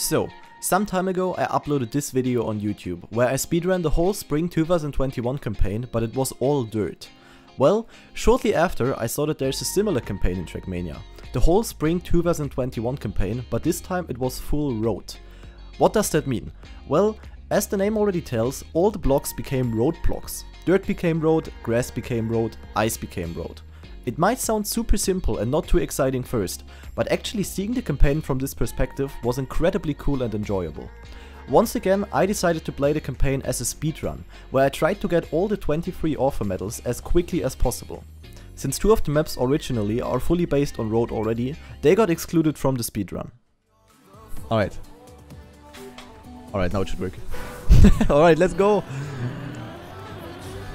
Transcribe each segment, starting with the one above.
So, some time ago I uploaded this video on YouTube, where I speedran the whole Spring 2021 campaign, but it was all dirt. Well, shortly after I saw that there's a similar campaign in Trackmania. The whole Spring 2021 campaign, but this time it was full road. What does that mean? Well, as the name already tells, all the blocks became road blocks. Dirt became road, grass became road, ice became road. It might sound super simple and not too exciting first, but actually seeing the campaign from this perspective was incredibly cool and enjoyable. Once again, I decided to play the campaign as a speedrun, where I tried to get all the 23 author medals as quickly as possible. Since two of the maps originally are fully based on road already, they got excluded from the speedrun. Alright, now it should work. Alright, let's go!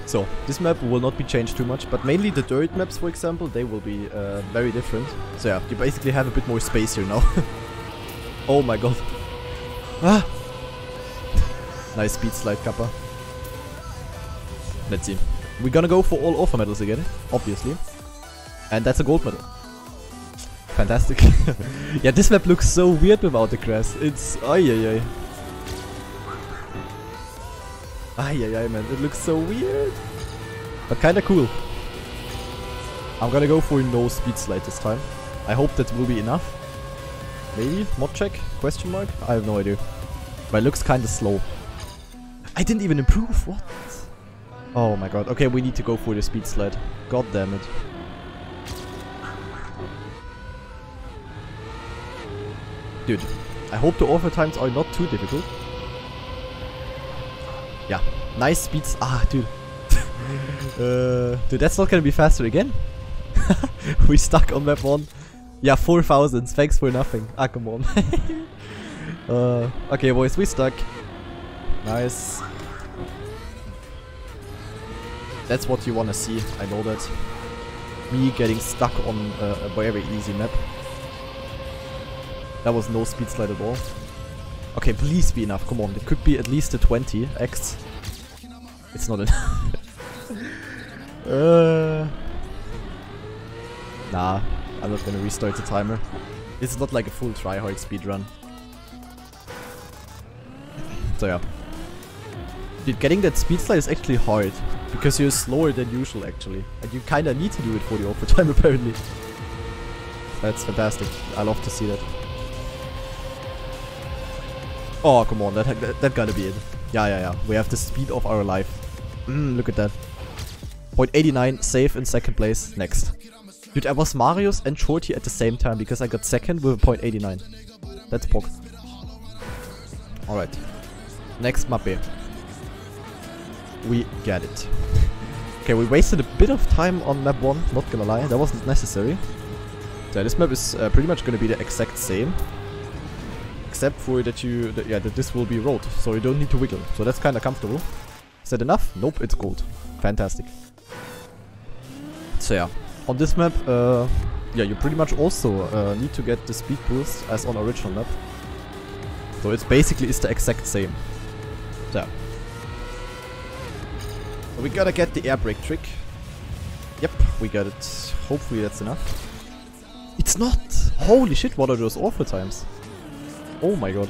So, this map will not be changed too much, but mainly the dirt maps, for example, they will be very different. So yeah, you basically have a bit more space here now. Oh my god. Ah! Nice speed slide, Kappa. Let's see. We're gonna go for all offer medals again, obviously. And that's a gold medal. Fantastic. Yeah, this map looks so weird without the grass. It's... Ay-ay-ay. Ay-ay-ay, man. It looks so weird. But kinda cool. I'm gonna go for no speed slide this time. I hope that will be enough. Maybe? Mod check? Question mark? I have no idea. But it looks kinda slow. I didn't even improve? What? Oh my god. Okay, we need to go for the speed slide. God damn it. Dude, I hope the offer times are not too difficult. Yeah, nice speeds. Ah, dude. Dude, that's not gonna be faster again. We're stuck on map 1. Yeah, 4,000. Thanks for nothing. Ah, come on. Okay, boys, we're stuck. Nice. That's what you wanna see. I know that. Me getting stuck on a very easy map. That was no speed slide at all. Okay, please be enough. Come on, it could be at least a 20x. It's not enough. Nah, I'm not gonna restart the timer. It's not like a full try-hard speedrun. So yeah. Dude, getting that speed slide is actually hard. Because you're slower than usual, actually. And you kinda need to do it for the overtime, apparently. That's fantastic. I love to see that. Oh, come on, that gotta be it. Yeah. We have the speed of our life. Look at that. 0.89, safe in second place, next. Dude, I was Marius and Shorty at the same time because I got second with a 0.89. That's Bock. Alright. Next map B. We get it. Okay, we wasted a bit of time on map 1, not gonna lie. That wasn't necessary. So this map is pretty much gonna be the exact same. Except for that this will be road, so you don't need to wiggle. So that's kinda comfortable. Is that enough? Nope, it's gold. Fantastic. So yeah, on this map, you pretty much also need to get the speed boost as on original map. So it's basically the exact same. So yeah. We gotta get the air brake trick. Yep, we got it. Hopefully that's enough. It's not! Holy shit, what are those awful times? Oh my god.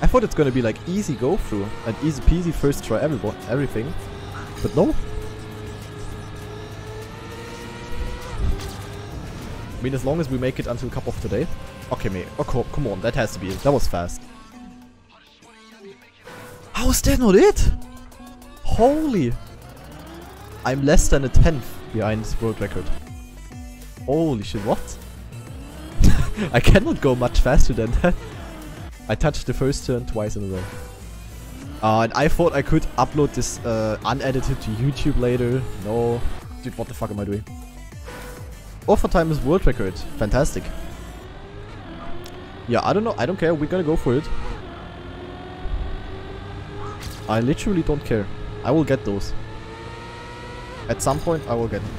I thought it's gonna be like easy go through and easy peasy first try everything. But no. I mean, as long as we make it until Cup of Today. Okay, mate. Oh, come on, that has to be it. That was fast. How is that not it? Holy. I'm less than a 10th behind this world record. Holy shit, what? I cannot go much faster than that. I touched the first turn twice in a row. And I thought I could upload this unedited to YouTube later. No. Dude, what the fuck am I doing? Overtime is world record. Fantastic. Yeah, I don't know. I don't care. We're gonna go for it. I literally don't care. I will get those. At some point, I will get them.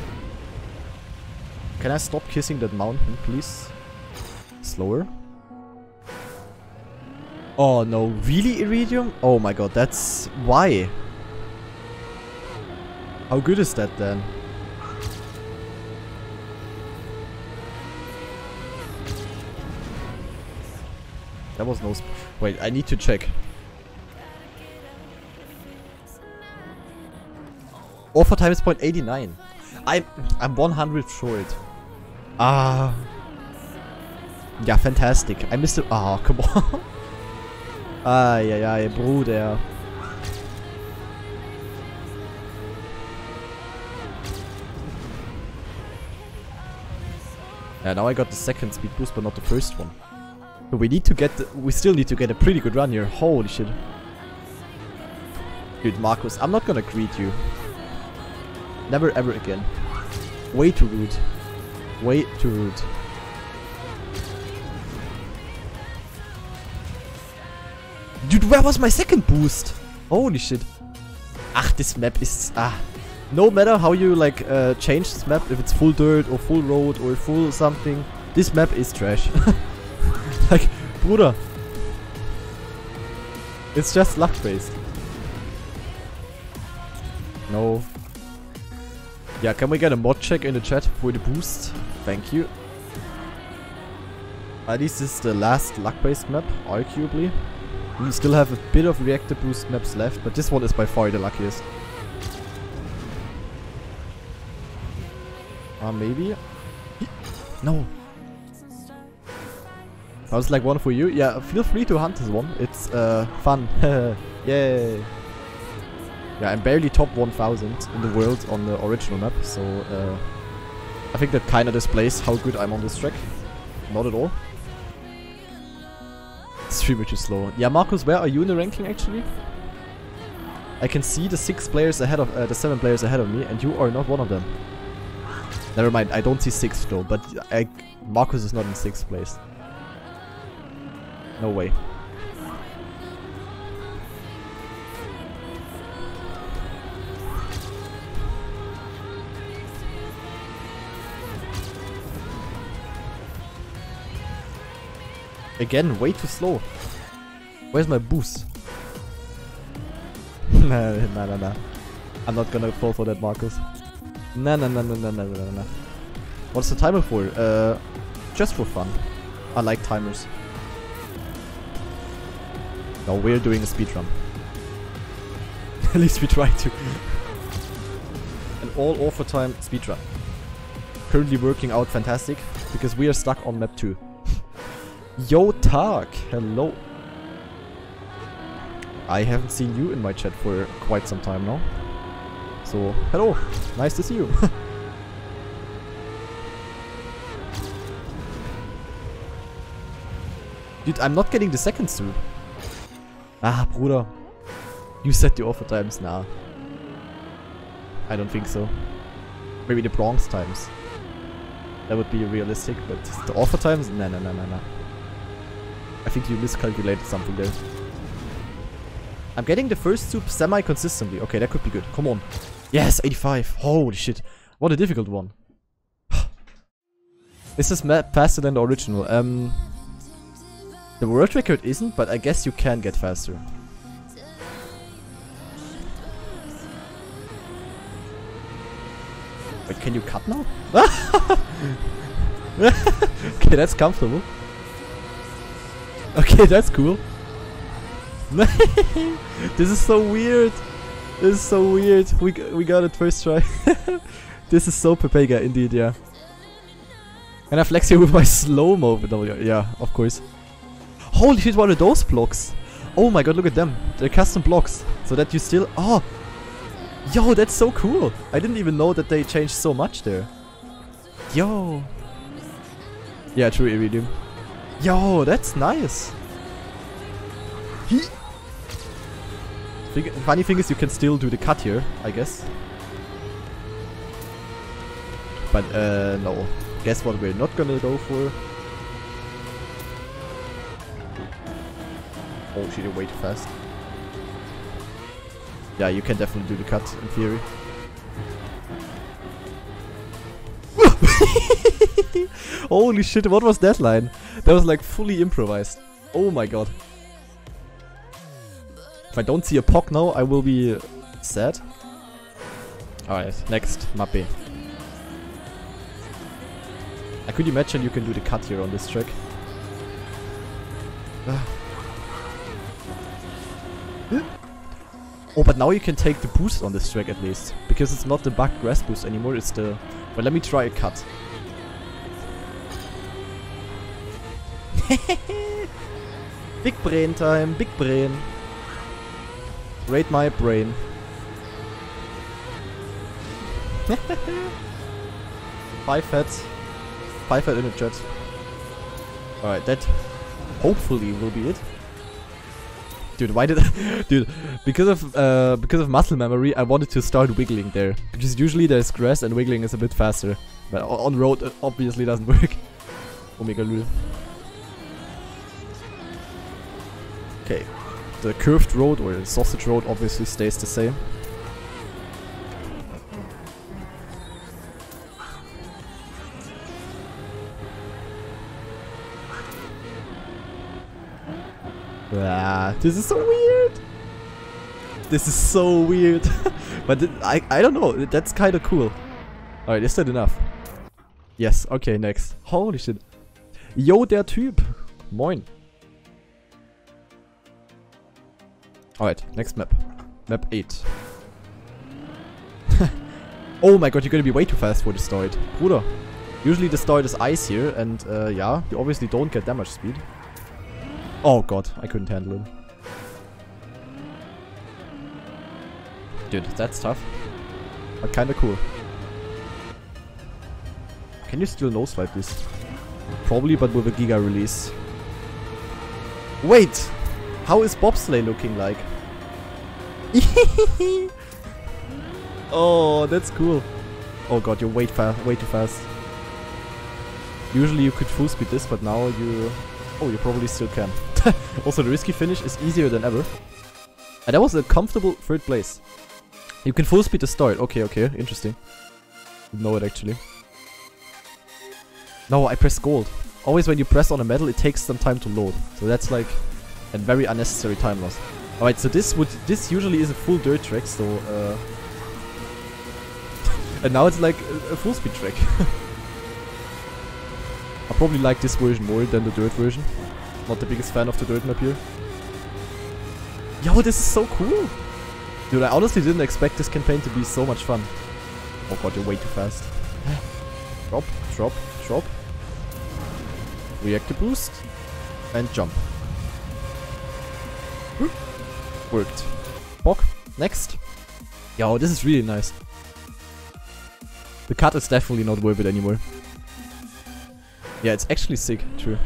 Can I stop kissing that mountain, please? Slower. Oh no, really, Iridium? Oh my god, that's... why? How good is that then? That was no... Wait, I need to check. Offer time is 0.89. I'm 100 short. Ah. Yeah, fantastic. I missed it. Ah, come on. Ai, Bruder. Yeah, now I got the second speed boost, but not the first one. But we need to get the, we still need to get a pretty good run here. Holy shit. Dude, Markus, I'm not gonna greet you. Never ever again. Way too rude. Way too rude. Dude, where was my second boost? Holy shit. Ach, this map is... Ah. No matter how you like change this map, if it's full dirt or full road or full something, this map is trash. Like, Bruder. It's just luck based. No. Yeah, can we get a mod check in the chat for the boost? Thank you. At least this is the last luck based map, arguably. We still have a bit of reactor boost maps left, but this one is by far the luckiest. Maybe? No. I was like one for you. Yeah, feel free to hunt this one. It's fun. Yay. Yeah, I'm barely top 1000 in the world on the original map, so I think that kinda displays how good I'm on this track. Not at all. Streamer too slow. Yeah, Markus, where are you in the ranking actually? I can see the 6 players ahead of the 7 players ahead of me, and you are not one of them. Never mind, I don't see 6th though, but Markus is not in 6th place. No way. Again, way too slow. Where's my boost? Nah. I'm not gonna fall for that, Markus. No. What's the timer for? Just for fun. I like timers. No, we're doing a speedrun. At least we try to. An all overtime speedrun. Currently working out fantastic because we are stuck on map 2. Yo, Tark! Hello! I haven't seen you in my chat for quite some time now. So, hello! Nice to see you! Dude, I'm not getting the seconds too. Ah, Bruder. You set the offer times now. I don't think so. Maybe the bronze times. That would be realistic, but the offer times? Nah. I think you miscalculated something there. I'm getting the first two semi-consistently. Okay, that could be good. Come on. Yes, 85. Holy shit. What a difficult one. Is this map faster than the original? The world record isn't, but I guess you can get faster. Wait, can you cut now? Okay, that's comfortable. Okay, that's cool. This is so weird. This is so weird. We got it first try. This is so Pepega indeed, yeah. And I flex here with my slow-mo. Yeah, of course. Holy shit, what are those blocks? Oh my god, look at them. They're custom blocks. So that you still... Oh! Yo, that's so cool. I didn't even know that they changed so much there. Yo. Yeah, true Iridium. Yo, that's nice. Funny thing is, you can still do the cut here, I guess. But no. Guess what we're not gonna go for? Oh shit, you're way too fast. Yeah, you can definitely do the cut, in theory. Holy shit, what was that line? That was like fully improvised. Oh my god. If I don't see a POC now, I will be sad. Alright, next, map B. I could imagine you can do the cut here on this track. Oh, but now you can take the boost on this track at least. Because it's not the bugged grass boost anymore, it's the... Well, let me try a cut. Big brain time, big brain. Raid my brain. Five fat in the chat. Alright, that hopefully will be it. Dude, why did I... Dude, because of muscle memory, I wanted to start wiggling there. Because usually there's grass and wiggling is a bit faster. But on road, it obviously doesn't work. Omega Lul. Okay. The curved road or the sausage road obviously stays the same. Ah, this is so weird! This is so weird! But I don't know, that's kinda cool. Alright, is that enough? Yes, okay, next. Holy shit. Yo, der Typ! Moin! Alright, next map. Map 8. Oh my god, you're gonna be way too fast for destroyed. Bruder! Usually destroyed is ice here, and yeah, you obviously don't get damage speed. Oh god, I couldn't handle him. Dude, that's tough. But kinda cool. Can you still no-slide this? Probably, but with a Giga release. Wait! How is Bobsleigh looking like? Oh, that's cool. Oh god, you're way too fast. Usually you could full speed this, but now you... Oh, you probably still can. Also, the risky finish is easier than ever. And that was a comfortable third place. You can full speed the start. Okay, okay, interesting. Didn't know it actually. No, I pressed gold. Always when you press on a medal, it takes some time to load. So that's like a very unnecessary time loss. Alright, so this usually is a full dirt track, so... And now it's like a full speed track. I probably like this version more than the dirt version. Not the biggest fan of the dirt map here. Yo, this is so cool! Dude, I honestly didn't expect this campaign to be so much fun. Oh god, you're way too fast. Drop, drop, drop. Reactor boost. And jump. Worked. Bock, next. Yo, this is really nice. The cut is definitely not worth it anymore. Yeah, it's actually sick, true.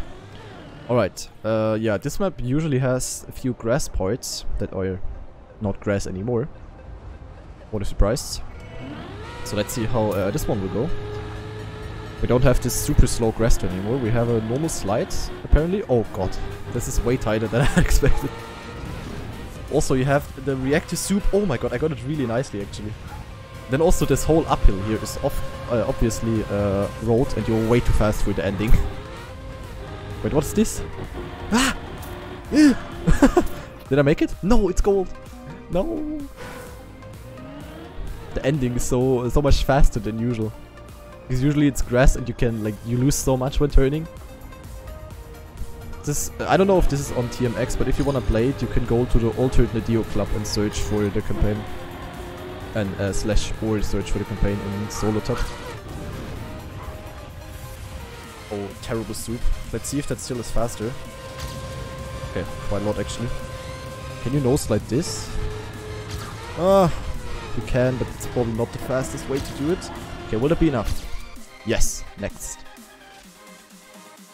Alright, yeah, this map usually has a few grass parts that are not grass anymore. What a surprise. So let's see how this one will go. We don't have this super slow grass turn anymore, we have a normal slide, apparently. Oh god, this is way tighter than I expected. Also, you have the reactor soup. Oh my god, I got it really nicely, actually. Then also this whole uphill here is obviously road, and you're way too fast for the ending. Wait, what's this? Ah! Did I make it? No, it's gold! No! The ending is so much faster than usual. Because usually it's grass and you can, like, you lose so much when turning. This, I don't know if this is on TMX, but if you wanna play it, you can go to the Alternate Neo Club and search for the campaign. And slash or search for the campaign in solo top. Oh, terrible soup. Let's see if that still is faster. Okay, quite a lot actually. Can you no-slide this? Ah, you can, but it's probably not the fastest way to do it. Okay, will that be enough? Yes, next.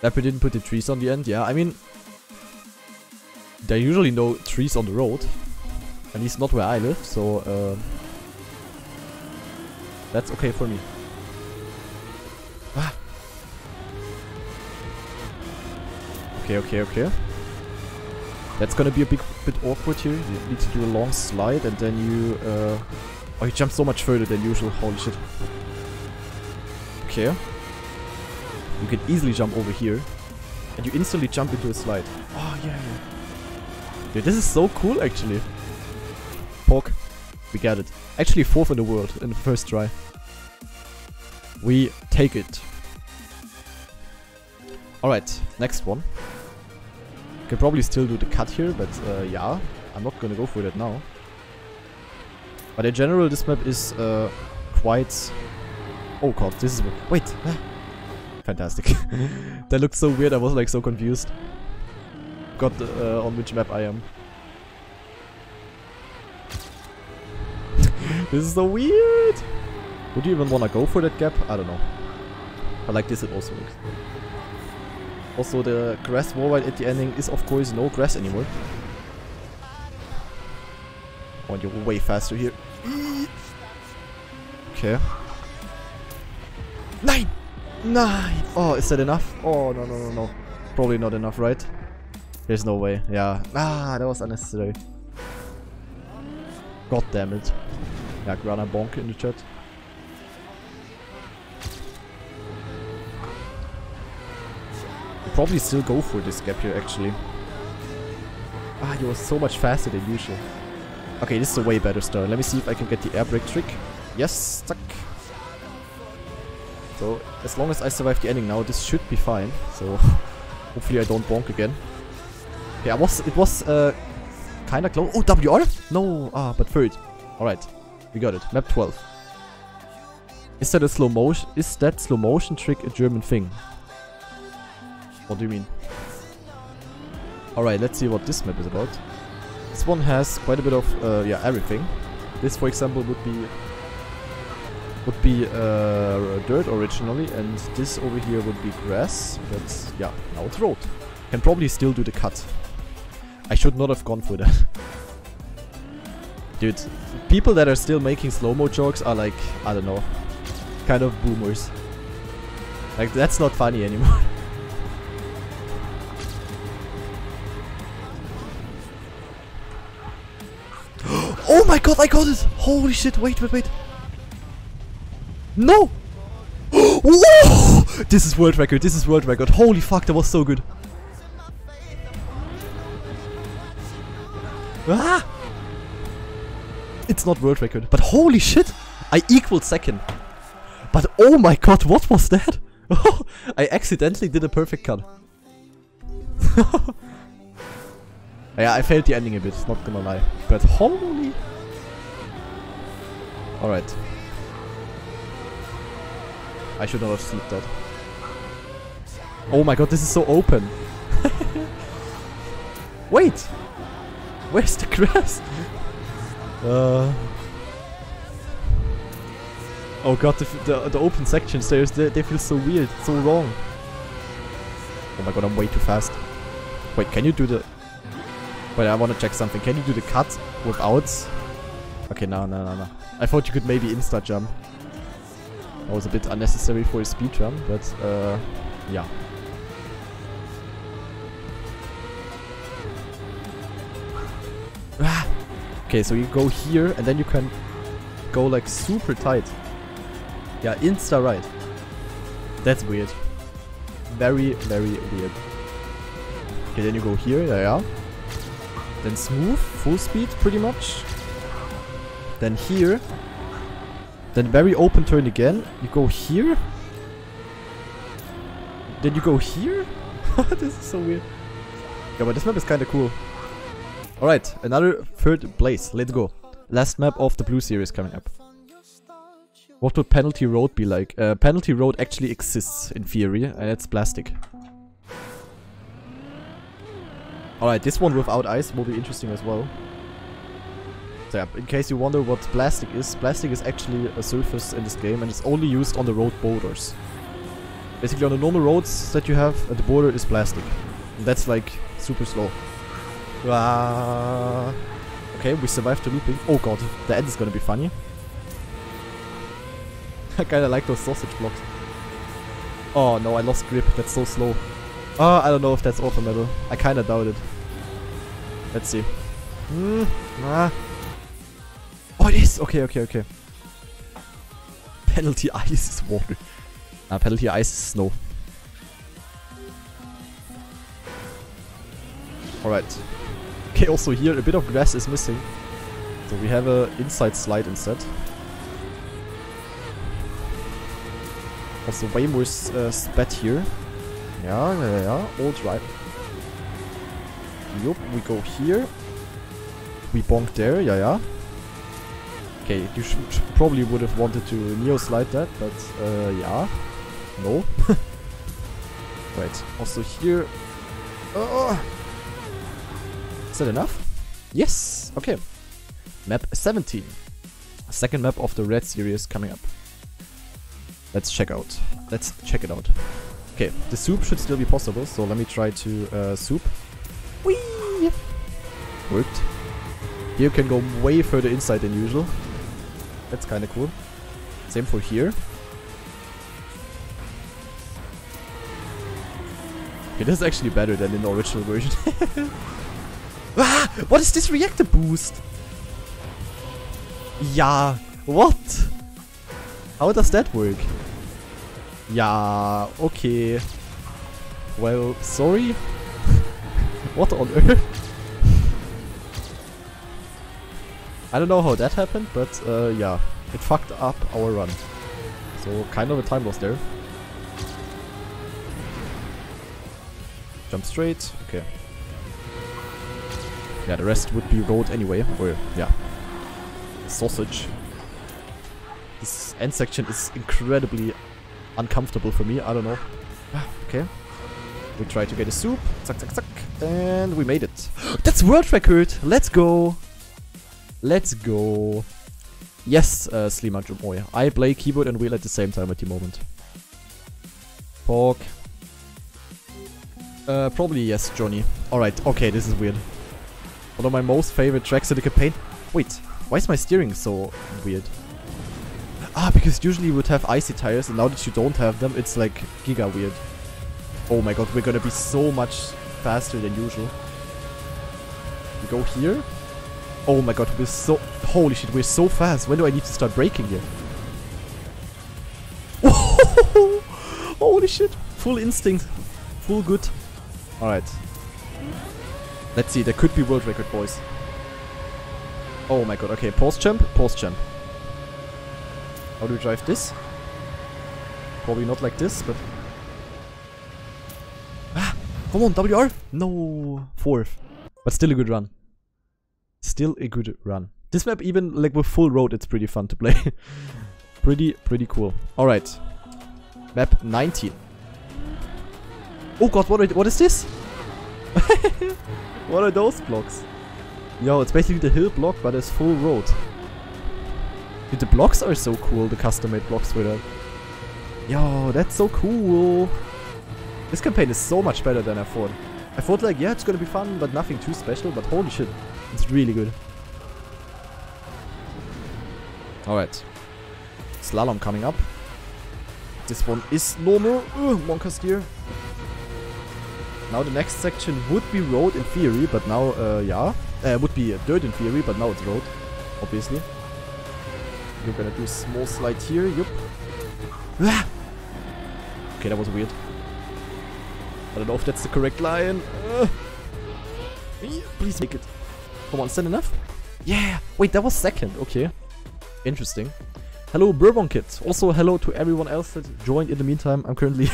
Leopard didn't put the trees on the end, yeah, I mean... There are usually no trees on the road. At least not where I live, so... That's okay for me. Ah. Okay, okay, okay. That's gonna be a bit awkward here. You need to do a long slide and then you... Oh, you jump so much further than usual. Holy shit. Okay. You can easily jump over here. And you instantly jump into a slide. Oh, yeah, yeah. Dude, this is so cool, actually. Pork. We got it. Actually fourth in the world in the first try. We take it. Alright, next one. Could probably still do the cut here, but yeah, I'm not gonna go for that now. But in general, this map is quite... Oh god, this is... Wait! Fantastic. That looked so weird, I was like so confused. Got on which map I am. This is so weird! Would you even wanna go for that gap? I don't know. But like this it also looks... Also, the grass wall ride at the ending is, of course, no grass anymore. Oh, you're way faster here. Okay. Nein! Nein! Oh, is that enough? Oh, no, no, no, no. Probably not enough, right? There's no way. Yeah. Ah, that was unnecessary. God damn it. Yeah, Grana Bonk in the chat. Probably still go for this gap here actually. Ah, you were so much faster than usual. Okay, this is a way better start. Let me see if I can get the air brake trick. Yes, zack. So, as long as I survive the ending now, this should be fine. So, hopefully I don't bonk again. Yeah, it was kinda close. Oh, WR? No, ah, but third. Alright, we got it. Map 12. Is that slow motion trick a German thing? What do you mean? Alright, let's see what this map is about. This one has quite a bit of, yeah, everything. This, for example, would be dirt originally, and this over here would be grass, but yeah, now it's road. Can probably still do the cut. I should not have gone for that. Dude, people that are still making slow-mo jokes are like, I don't know, kind of boomers. Like, that's not funny anymore. Oh my god, I got it! Holy shit, wait, wait, wait. No! Whoa! This is world record, this is world record. Holy fuck, that was so good. Ah! It's not world record, but holy shit! I equaled second. But oh my god, what was that? I accidentally did a perfect cut. Yeah, I failed the ending a bit, not gonna lie. But holy... Alright. I should not have seen that. Oh my god, this is so open. Wait! Where's the grass? Oh god, the open sections, they feel so weird, so wrong. Oh my god, I'm way too fast. Wait, can you do the... Wait, I want to check something. Can you do the cut without? Okay, no, no, no, no. I thought you could maybe insta-jump. That was a bit unnecessary for a speedrun, but, yeah. Ah! Okay, so you go here, and then you can go, like, super tight. Yeah, insta-right. That's weird. Very, very weird. Okay, then you go here, yeah. Then smooth, full speed pretty much. Then here. Then very open turn again. You go here. Then you go here? This is so weird. Yeah, but this map is kinda cool. Alright, another third place. Let's go. Last map of the Blue Series coming up. What would Penalty Road be like? Penalty Road actually exists in theory, and it's plastic. Alright, this one without ice will be interesting as well. So yeah, in case you wonder what plastic is actually a surface in this game and it's only used on the road borders. Basically on the normal roads that you have, the border is plastic. And that's like super slow. Okay, we survived the looping. Oh god, the end is gonna be funny. I kinda like those sausage blocks. Oh no, I lost grip, that's so slow. Oh, I don't know if that's auto metal. I kinda doubt it. Let's see. Oh, it is! Okay, okay, okay. Penalty ice is water. Ah, penalty ice is snow. Alright. Okay, also here a bit of grass is missing. So we have a inside slide instead. Also way more spat here. Ja, ja, ja, all right. Yup, we go here. We bonk there, yeah, yeah. Okay, you probably would have wanted to neo-slide that, but, yeah. No. Wait, also here... Is that enough? Yes! Okay. Map 17. Second map of the Red Series coming up. Let's check it out. Okay, the soup should still be possible, so let me try to soup. Whee! Worked. Here you can go way further inside than usual. That's kinda cool. Same for here. Okay, this is actually better than in the original version. Ah! What is this Reactor Boost? Yeah, what? How does that work? Yeah, okay. Well, sorry. What on earth? I don't know how that happened, but yeah. It fucked up our run. So, kind of a time loss there. Jump straight, okay. Yeah, the rest would be road anyway, or yeah. Sausage. This end section is incredibly uncomfortable for me, I don't know. Okay. We try to get a soup, zack zack zack, and we made it. That's world record! Let's go! Let's go! Yes, Slima Jumoy. I play keyboard and wheel at the same time at the moment. Pork. Probably yes, Johnny. Alright, okay, this is weird. One of my most favorite tracks in the campaign. Wait, why is my steering so weird? Ah, because usually you would have icy tires, and now that you don't have them, it's like giga weird. Oh my god, we're gonna be so much faster than usual. We go here. Oh my god, we're so... Holy shit, we're so fast. When do I need to start braking here? Holy shit. Full instinct. Full good. Alright. Let's see, there could be world record, boys. Oh my god, okay. Pause jump, pause jump. How do we drive this? Probably not like this, but... Ah! Come on, WR! No! Fourth. But still a good run. Still a good run. This map, even like with full road, it's pretty fun to play. pretty cool. Alright. Map 19. Oh god, what is this? What are those blocks? Yo, it's basically the hill block, but it's full road. Dude, the blocks are so cool, the custom-made blocks with that. Yo, that's so cool. This campaign is so much better than I thought. I thought like, yeah, it's gonna be fun, but nothing too special, but holy shit, it's really good. Alright. Slalom coming up. This one is normal. Wonka steer. Now the next section would be road in theory, but now, yeah. Would be dirt in theory, but now it's road, obviously. You're gonna do a small slide here, yup. Ah! Okay, that was weird. I don't know if that's the correct line. Please make it. Come on, is that enough? Yeah! Wait, that was second, okay. Interesting. Hello, Bourbon Kids. Also, hello to everyone else that joined in the meantime. I'm currently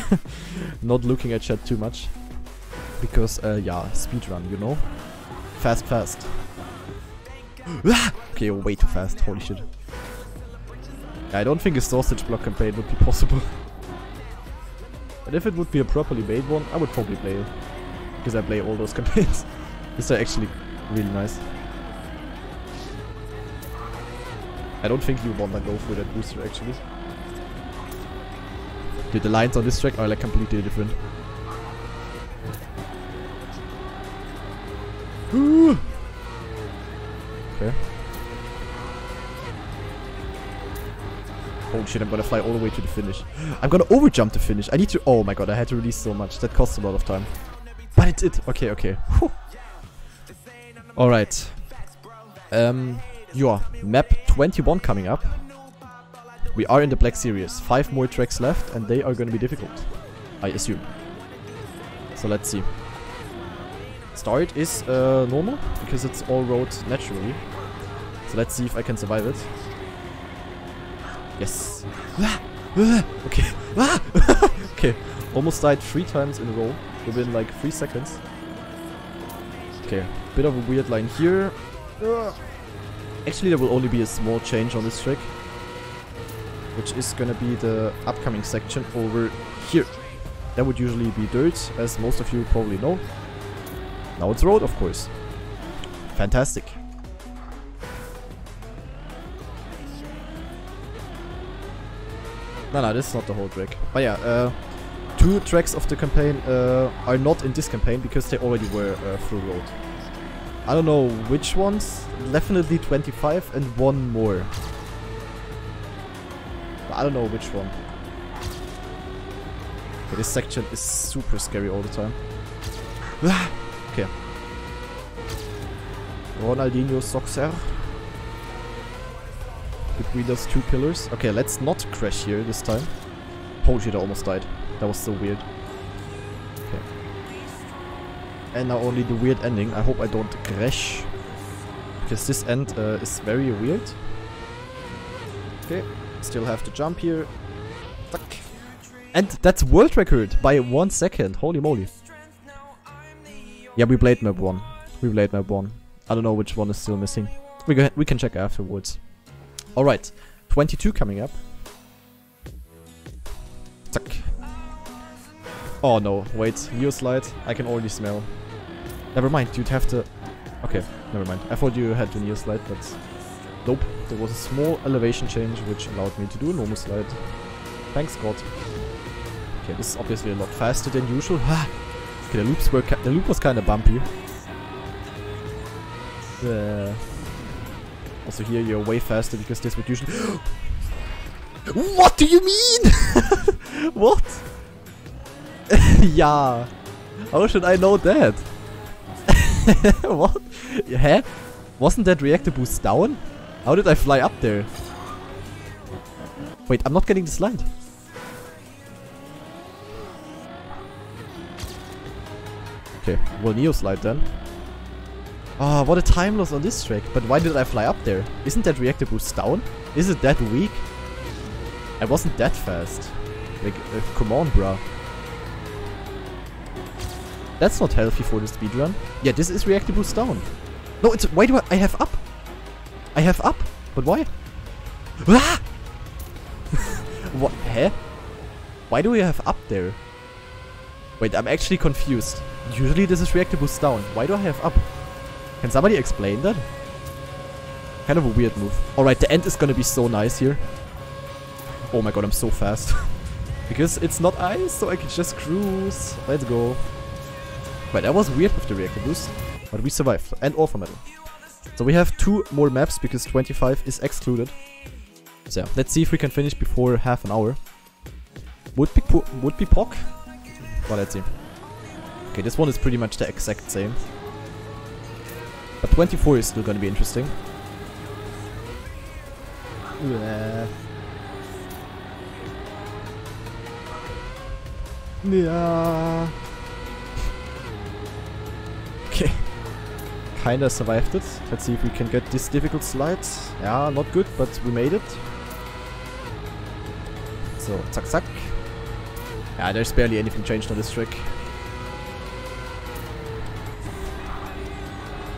not looking at chat too much. Because, yeah, speedrun, you know? Fast, fast. Okay, you're way too fast, holy shit. Yeah, I don't think a sausage block campaign would be possible. But if it would be a properly made one, I would probably play it. Because I play all those campaigns. These are actually really nice. I don't think you want to go for that booster, actually. Dude, the lines on this track are like completely different. Okay. Oh shit, I'm gonna fly all the way to the finish. I'm gonna overjump the finish. I need to... Oh my god, I had to release so much. That costs a lot of time. But it's it. Okay, okay. Alright. Yeah, map 21 coming up. We are in the Black Series. 5 more tracks left and they are gonna be difficult. I assume. So let's see. Start is normal, because it's all road naturally. So let's see if I can survive it. Yes. Okay. Okay. Almost died 3 times in a row within like 3 seconds. Okay, bit of a weird line here. Actually, there will only be a small change on this track, which is gonna be the upcoming section over here. That would usually be dirt, as most of you probably know. Now it's road, of course. Fantastic. No, this is not the whole track. But yeah, two tracks of the campaign are not in this campaign because they already were through road. I don't know which ones, definitely 25 and one more. But I don't know which one. Okay, this section is super scary all the time. Okay. Ronaldinho Soxer. Between those two pillars. Okay, let's not crash here this time. Holy shit, I almost died. That was so weird. Okay. And now only the weird ending. I hope I don't crash, because this end is very weird. Okay, still have to jump here. Fuck. And that's world record by 1 second. Holy moly. Yeah, we played map 1. We played map 1. I don't know which one is still missing. We can check afterwards. Alright, 22 coming up. Zack. Oh no, wait, you slide. I can already smell. Never mind, you'd have to... Okay, never mind. I thought you had to near slide, but... Nope, there was a small elevation change which allowed me to do a normal slide. Thanks God. Okay, this is obviously a lot faster than usual. Okay, the loop was kinda bumpy. Also here you're way faster because this would usually... What do you mean? What? Yeah. How should I know that? What? Hä? Wasn't that reactor boost down? How did I fly up there? Wait, I'm not getting the slide. Okay, well, Neo slide then. Oh, what a time loss on this track. But why did I fly up there? Isn't that reactor boost down? Is it that weak? I wasn't that fast. Like, come on, bruh. That's not healthy for the speedrun. Yeah, this is reactor boost down. No, it's... Why do I have up? I have up. But why? Ah! What? Hä? Why do we have up there? Wait, I'm actually confused. Usually this is reactor boost down. Why do I have up? Can somebody explain that? Kind of a weird move. Alright, the end is gonna be so nice here. Oh my god, I'm so fast. Because it's not ice, so I can just cruise. Let's go. Wait, that was weird with the reactor boost. But we survived. And Alpha Metal. So we have 2 more maps because 25 is excluded. So yeah, let's see if we can finish before half an hour. Would be POC? Well, let's see. Okay, this one is pretty much the exact same. But 24 is still gonna be interesting. Yeah. Okay. Kinda survived it. Let's see if we can get this difficult slide. Yeah, not good, but we made it. So, zack, zack. Yeah, there's barely anything changed on this track.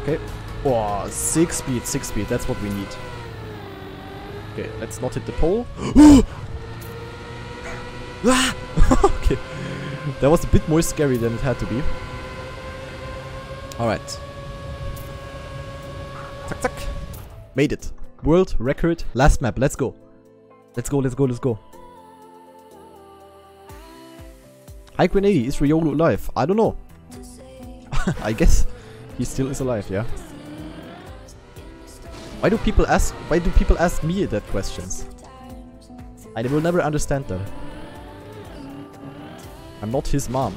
Okay. Oh, 6 speed, 6 speed. That's what we need. Okay, let's not hit the pole. Okay. That was a bit more scary than it had to be. Alright. Zack, zack. Made it. World record. Last map. Let's go. Let's go, let's go, let's go. Hi, Grenady. Is Ryolu alive? I don't know. I guess. He still is alive, yeah. Why do people ask me that questions? I will never understand that. I'm not his mom.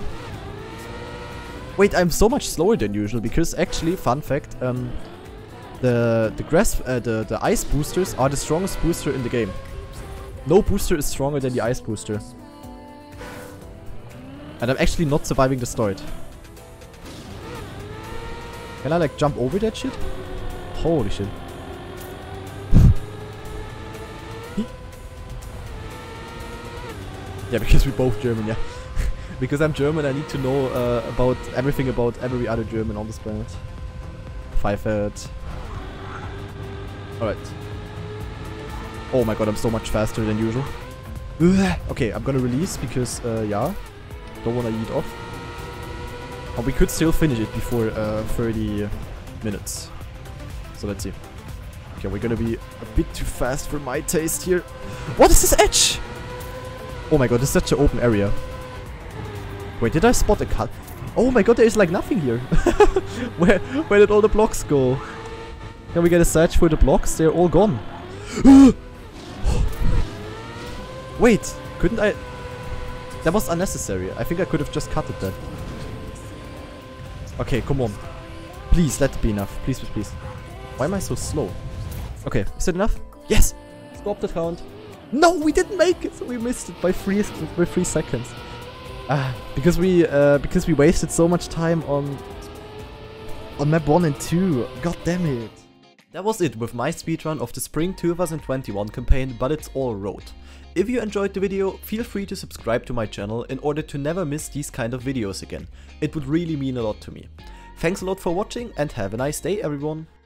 Wait, I'm so much slower than usual because actually, fun fact, the ice boosters are the strongest booster in the game. No booster is stronger than the ice booster. And I'm actually not surviving the start. Can I like jump over that shit? Holy shit. Yeah, because we're both German, yeah. Because I'm German, I need to know about everything about every other German on this planet. 5 it. Alright. Oh my god, I'm so much faster than usual. Okay, I'm gonna release because, yeah. Don't wanna eat off. And we could still finish it before 30 minutes. So let's see. Okay, we're gonna be a bit too fast for my taste here. What is this edge? Oh my god, it's such an open area. Wait, did I spot a cut? Oh my god, there is like nothing here. Where did all the blocks go? Can we get a search for the blocks? They're all gone. Wait, couldn't I? That was unnecessary. I think I could have just cut it then. Okay, come on. Please, let it be enough. Please, please, please. Why am I so slow? Okay, is it enough? Yes! Stop the count. No, we didn't make it! We missed it by 3 seconds. Because we wasted so much time on map 1 and 2. God damn it. That was it with my speedrun of the Spring 2021 campaign, but it's all road. If you enjoyed the video, feel free to subscribe to my channel in order to never miss these kind of videos again. It would really mean a lot to me. Thanks a lot for watching and have a nice day everyone.